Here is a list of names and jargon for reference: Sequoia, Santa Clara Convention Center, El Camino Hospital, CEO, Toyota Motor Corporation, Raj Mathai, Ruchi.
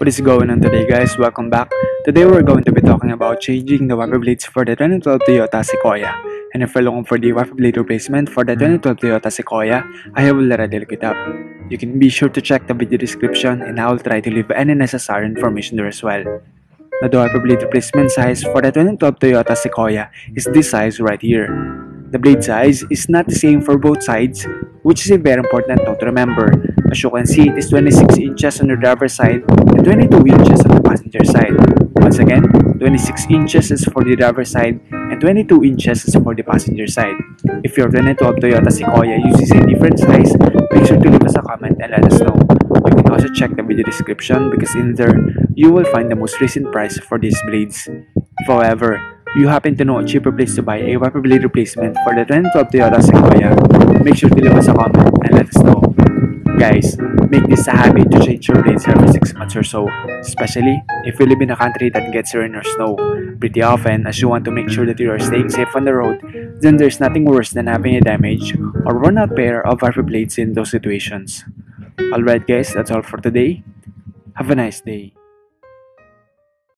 What is going on today, guys? Welcome back. Today we're going to be talking about changing the wiper blades for the 2012 Toyota Sequoia. And if you're looking for the wiper blade replacement for the 2012 Toyota Sequoia, I have already looked it up. You can be sure to check the video description and I will try to leave any necessary information there as well. Now, the wiper blade replacement size for the 2012 Toyota Sequoia is this size right here. The blade size is not the same for both sides, which is a very important note to remember. As you can see, it is 26 inches on the driver's side and 22 inches on the passenger side. Once again, 26 inches is for the driver's side and 22 inches is for the passenger side. If your 2012 Toyota Sequoia uses a different size, make sure to leave us a comment and let us know. You can also check the video description because in there, you will find the most recent price for these blades. If, however, you happen to know a cheaper place to buy a wiper blade replacement for the 2012 Toyota Sequoia, make sure to leave us a comment and let us know. Guys, make this a habit to change your blades every 6 months or so, especially if you live in a country that gets rain or snow pretty often, as you want to make sure that you are staying safe on the road. Then there's nothing worse than having a damaged or worn out pair of wiper blades in those situations. Alright guys, that's all for today. Have a nice day.